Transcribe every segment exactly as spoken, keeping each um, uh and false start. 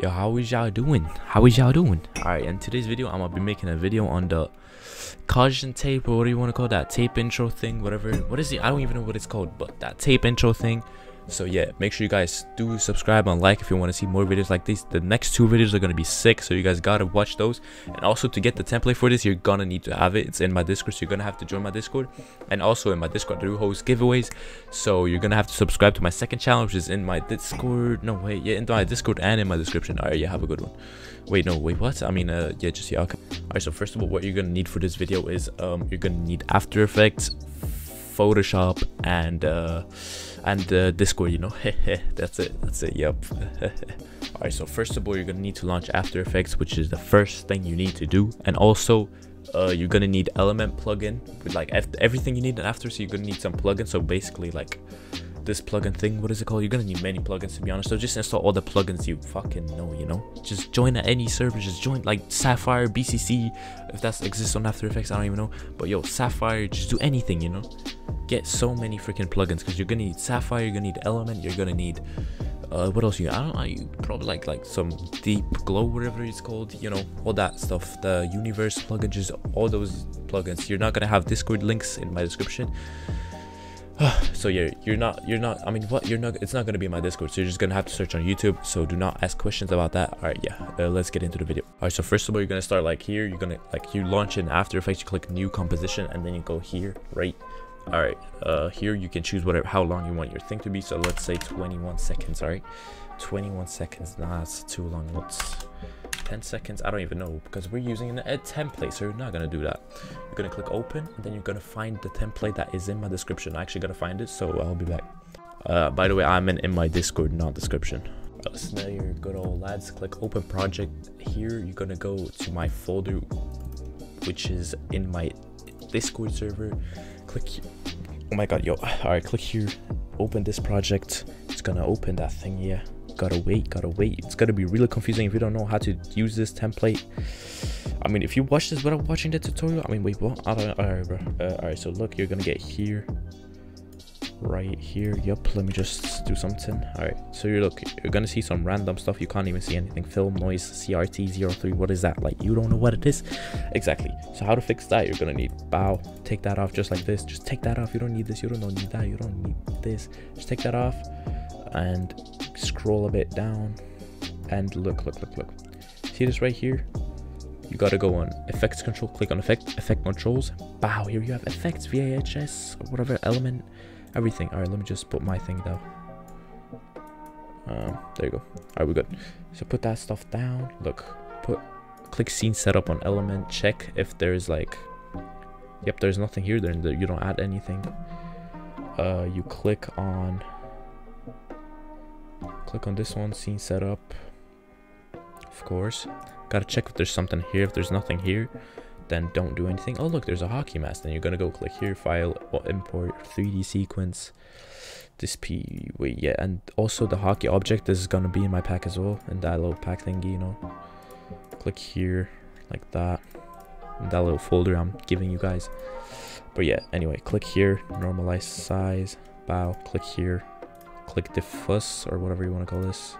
Yo, how is y'all doing? How is y'all doing? Alright, in today's video, I'm gonna be making a video on the caution tape, or what do you want to call that? Tape intro thing, whatever. What is it? I don't even know what it's called, but that tape intro thing. So yeah, make sure you guys do subscribe and like if you want to see more videos like these. The next two videos are gonna be sick, so you guys gotta watch those. And also, to get the template for this, you're gonna need to have it. It's in my Discord, so you're gonna have to join my Discord. And also in my Discord, I do host giveaways, so you're gonna have to subscribe to my second channel, which is in my Discord. No wait, yeah, in my Discord and in my description. Alright, yeah, have a good one. Wait, no, wait, what? I mean, uh, yeah, just yeah, okay. Alright, so first of all, what you're gonna need for this video is um, you're gonna need After Effects, Photoshop, and uh, and uh, Discord. You know, that's it, that's it. Yep. Alright, so first of all, you're gonna need to launch After Effects, which is the first thing you need to do, and also. Uh, you're gonna need Element plugin with like everything you need in After. So you're gonna need some plugins. So basically, like this plugin thing, what is it called? You're gonna need many plugins, to be honest. So just install all the plugins you fucking know. You know, just join at any server. Just join like Sapphire, B C C, if that exists on After Effects. I don't even know. But yo, Sapphire, just do anything. You know, get so many freaking plugins because you're gonna need Sapphire. You're gonna need Element. You're gonna need. Uh, what else you I don't know, you probably like like some Deep Glow, whatever it's called, you know, all that stuff, the universe plugin, just all those plugins. You're not gonna have Discord links in my description. So yeah, you're not you're not I mean what you're not it's not gonna be in my Discord, so you're just gonna have to search on YouTube, so do not ask questions about that. All right, yeah, uh, let's get into the video. All right, so first of all, you're gonna start like here. You're gonna like you launch in After Effects, you click new composition, and then you go here, right? All right, uh, here you can choose whatever, how long you want your thing to be. So let's say twenty-one seconds. All right, twenty-one seconds. Nah, it's too long. What's ten seconds? I don't even know because we're using a template, so you're not gonna do that. You're gonna click open, and then you're gonna find the template that is in my description. I actually gotta find it, so I'll be back. Uh, by the way, I'm in in my Discord, not description. So now you're good old lads. Click open project. Here you're gonna go to my folder, which is in my Discord server. Click here. Oh my god, yo. All right, click here, open this project. It's gonna open that thing. Yeah, gotta wait, gotta wait. It's gonna be really confusing if you don't know how to use this template. I mean, if you watch this without watching the tutorial, I mean, wait, what? I don't know. All right, bro. Uh, all right, so look, you're gonna get here, right here. Yep, let me just do something. All right, so you're look, you're gonna see some random stuff. You can't even see anything. Film noise, C R T zero three. What is that? Like, you don't know what it is exactly. So how to fix that? You're gonna need bow, take that off, just like this. Just take that off. You don't need this, you don't need that, you don't need this. Just take that off and scroll a bit down and look, look, look, look, see this right here? You gotta go on effects control, click on effect effect controls, bow. Here you have effects, V H S, or whatever, Element, everything. All right, let me just put my thing down. Um there you go. All right, we're good. So put that stuff down. Look, put click scene setup on Element, check if there's like, yep, there's nothing here, then you don't add anything. Uh you click on click on this one, scene setup, of course. Gotta check if there's something here. If there's nothing here, then don't do anything. Oh look, there's a hockey mask. Then you're gonna go click here, file, import three D sequence, this p wait yeah and also the hockey object. This is gonna be in my pack as well, in that little pack thingy, you know. Click here like that, in that little folder I'm giving you guys. But yeah, anyway, click here, normalize size, bow, click here, click diffuse or whatever you want to call this,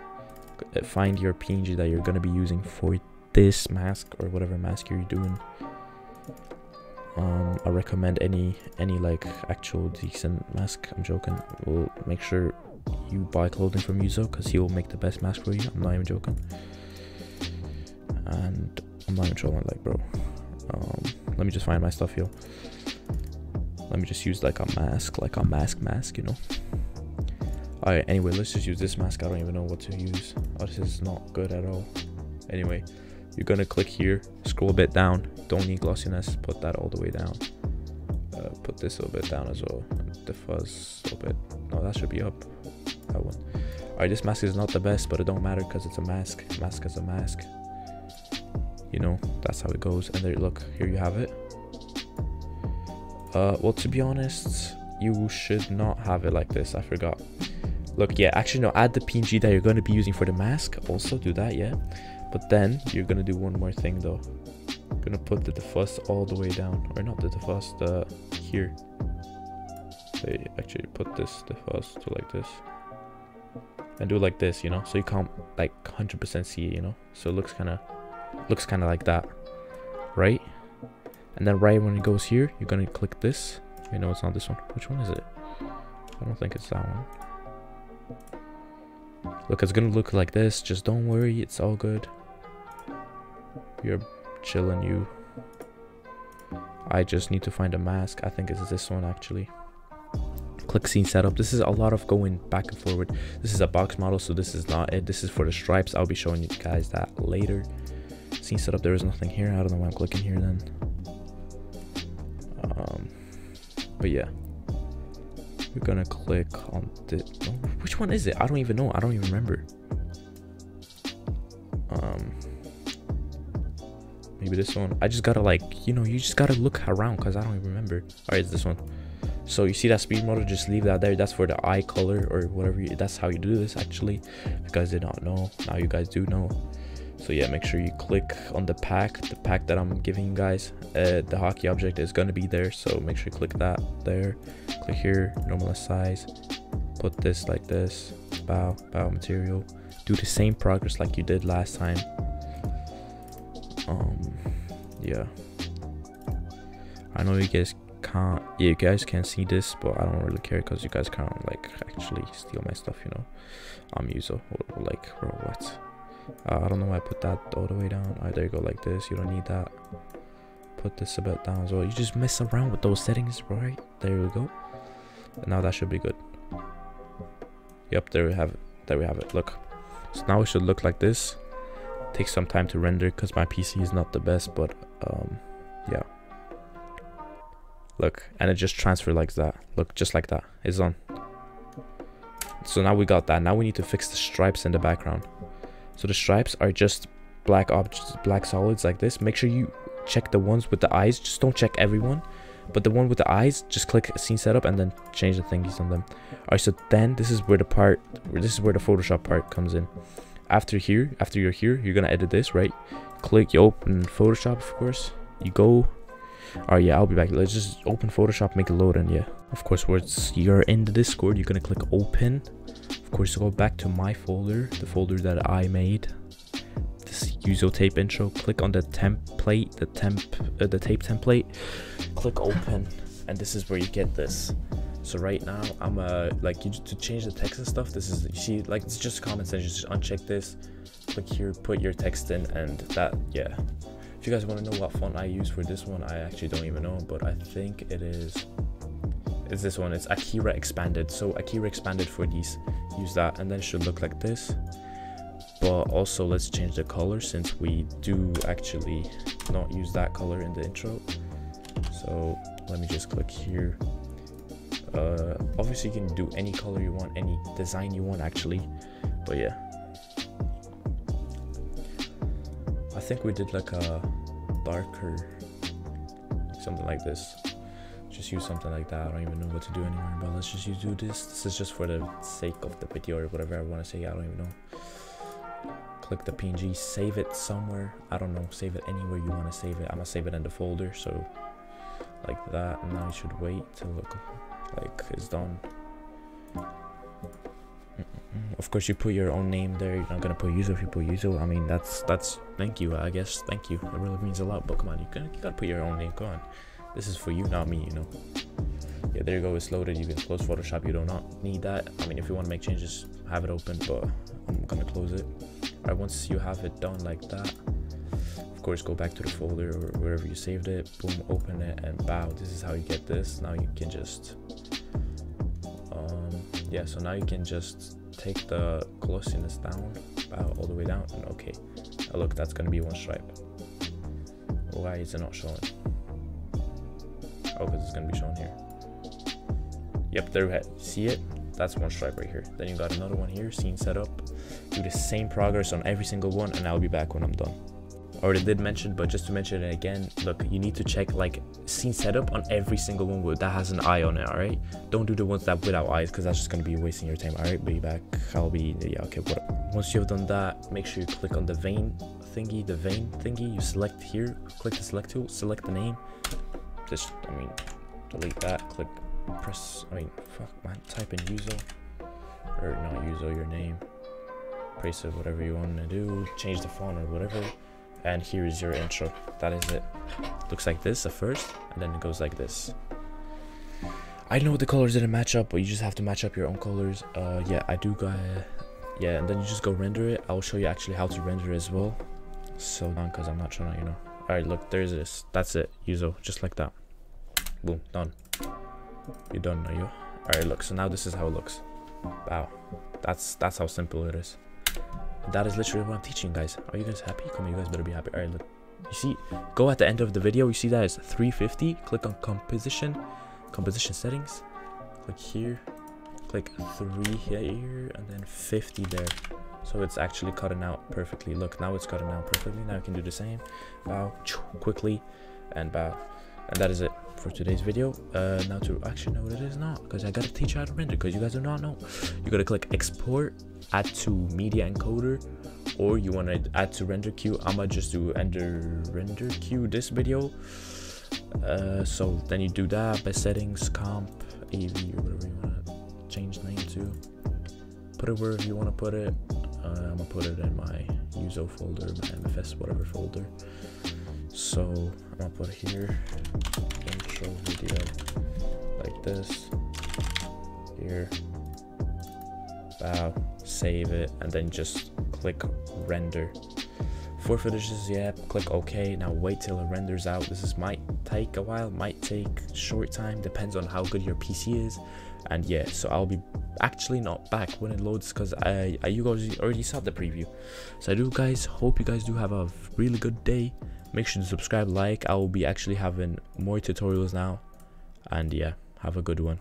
find your P N G that you're gonna be using for this mask or whatever mask you're doing. Um, I recommend any any like actual decent mask. I'm joking. We'll make sure you buy clothing from Yuzo because he will make the best mask for you. I'm not even joking. And I'm not even trolling, like, bro. Um, let me just find my stuff, yo. Let me just use like a mask, like a mask mask, you know. All right. Anyway, let's just use this mask. I don't even know what to use. Oh, this is not good at all. Anyway. You're gonna click here, scroll a bit down, don't need glossiness, put that all the way down. Uh, put this a little bit down as well, the fuzz a little bit. No, that should be up, that one. All right, this mask is not the best, but it don't matter because it's a mask. Mask is a mask. You know, that's how it goes. And there, look, here you have it. Uh, well, to be honest, you should not have it like this, I forgot. Look, yeah, actually no, add the P N G that you're gonna be using for the mask, also do that, yeah. But then you're gonna do one more thing though. You're gonna put the diffuse all the way down, or not the diffuse, the here. They actually put this diffuse to like this. and do it like this, you know, so you can't like one hundred percent see it, you know, so it looks kind of looks kind of like that, right? And then right when it goes here, you're gonna click this. You know, it's not this one. Which one is it? I don't think it's that one. Look, it's gonna look like this. Just don't worry, it's all good. You're chilling, you. I just need to find a mask. I think it's this one actually. Click scene setup. This is a lot of going back and forward. This is a box model, so this is not it. This is for the stripes. I'll be showing you guys that later. Scene setup. There is nothing here. I don't know why I'm clicking here then. Um, but yeah, we're gonna click on this. Oh, which one is it? I don't even know. I don't even remember. Um, maybe this one. I just gotta like, you know, you just gotta look around because I don't even remember. All right, it's this one. So you see that speed motor, just leave that there. That's for the eye color or whatever. You, that's how you do this actually. If you guys did not know, now you guys do know. So yeah, make sure you click on the pack, the pack that I'm giving you guys. Uh, the hockey object is gonna be there. So make sure you click that there. Click here, normalize size. Put this like this, bow, bow material. Do the same progress like you did last time. Um, yeah. I know you guys can't, yeah, you guys can't see this, but I don't really care because you guys can't like actually steal my stuff, you know. I'm Yuzo, or like, or what? Uh, I don't know why I put that all the way down. Alright, there you go, like this. You don't need that. Put this a bit down as well. You just mess around with those settings, right? There we go. And now that should be good. Yep, there we have it. There we have it. Look. So now it should look like this. Takes some time to render because my P C is not the best, but um, yeah. Look, and it just transferred like that. Look, just like that. It's on. So now we got that. Now we need to fix the stripes in the background. So the stripes are just black objects, black solids like this. Make sure you check the ones with the eyes. Just don't check everyone, but the one with the eyes, just click scene setup and then change the thingies on them. All right, so then this is where the part, this is where the Photoshop part comes in. After here, after you're here, you're gonna edit this, right? Click, you open Photoshop, of course. You go. All right, yeah, I'll be back. Let's just open Photoshop, make it load, and yeah. Of course, once you're in the Discord, you're gonna click open. Of course, go back to my folder, the folder that I made. This Yuzo tape intro. Click on the template, the temp, uh, the tape template. Click open, and this is where you get this. So right now, I'm uh like you to change the text and stuff. This is she like it's just comment section. Just uncheck this. Click here, put your text in, and that yeah. If you guys want to know what font I use for this one, I actually don't even know, but I think it is. It's this one. It's Akira expanded. So Akira expanded for these. Use that, and then it should look like this. But also, let's change the color since we do actually not use that color in the intro. So let me just click here. Uh, obviously, you can do any color you want, any design you want, actually. But yeah, I think we did like a darker, something like this. Just use something like that. I don't even know what to do anymore, but let's just do this. This is just for the sake of the video or whatever I want to say. I don't even know. Click the P N G, save it somewhere. I don't know, save it anywhere you want to save it. I'm gonna save it in the folder, so like that. And now you should wait till look like it's done. Of course, you put your own name there. You're not gonna put Yuzo if you put Yuzo. I mean, that's that's thank you, I guess. Thank you, it really means a lot. But come on, you gotta, you gotta put your own name. Come on. This is for you, not me, you know. Yeah, there you go. It's loaded. You can close Photoshop. You do not need that. I mean, if you want to make changes, have it open, but I'm going to close it. All right, once you have it done like that, of course, go back to the folder or wherever you saved it. Boom, open it, and bow. This is how you get this. Now you can just... Um, yeah, so now you can just take the glossiness down, bow all the way down, and okay. Now look, that's going to be one stripe. Why is it not showing? Oh, because it's going to be shown here. Yep, there we had. See it? That's one stripe right here. Then you got another one here, scene setup. Do the same progress on every single one, and I'll be back when I'm done. Already did mention, but just to mention it again, look, you need to check like scene setup on every single one with that has an eye on it, all right? Don't do the ones that without eyes, because that's just going to be wasting your time, all right? Be back. I'll be, yeah, okay, what up? Once you've done that, make sure you click on the vein thingy, the vein thingy. You select here, click the select tool, select the name. Just, I mean, delete that, click, press, I mean, fuck, man, type in Yuzo, or not Yuzo, your name, preset, whatever you want to do, change the font or whatever, and here is your intro. That is it. Looks like this at first, and then it goes like this. I know the colors didn't match up, but you just have to match up your own colors. Uh, yeah, I do got, yeah, and then you just go render it. I will show you actually how to render as well. So, because I'm not trying to, you know. All right, look, there's this. That's it, Yuzo, just like that. Boom, done. You done, are you? All right, look. So now this is how it looks. Wow, that's that's how simple it is. That is literally what I'm teaching, guys. Are you guys happy? Come on, you guys better be happy. All right, look. You see, go at the end of the video. You see that is three fifty. Click on composition. Composition settings, click here, click three here, and then fifty there. So it's actually cutting out perfectly. Look, now it's cutting out perfectly. Now you can do the same. Bow, quickly, and bow. And that is it for today's video. Uh, now to actually know what it is not, because I gotta teach you how to render, because you guys do not know. You gotta click export, add to media encoder, or you wanna add to render queue. I'ma just do ender render queue this video. Uh, so then you do that by settings, comp, A V, or whatever you want to change name to. Put it wherever you want to put it. Uh, I'm gonna put it in my Yuzo folder, my M F S, whatever folder. So I'm gonna put it here, intro video, like this. Here, wow, save it, and then just click render. For finishes, yeah, click OK. Now wait till it renders out. This is might take a while, might take short time, depends on how good your P C is. And yeah, so I'll be actually not back when it loads, because I, I you guys already saw the preview. So I do, guys, hope you guys do have a really good day. Make sure to subscribe, like. I will be actually having more tutorials now, and yeah, have a good one.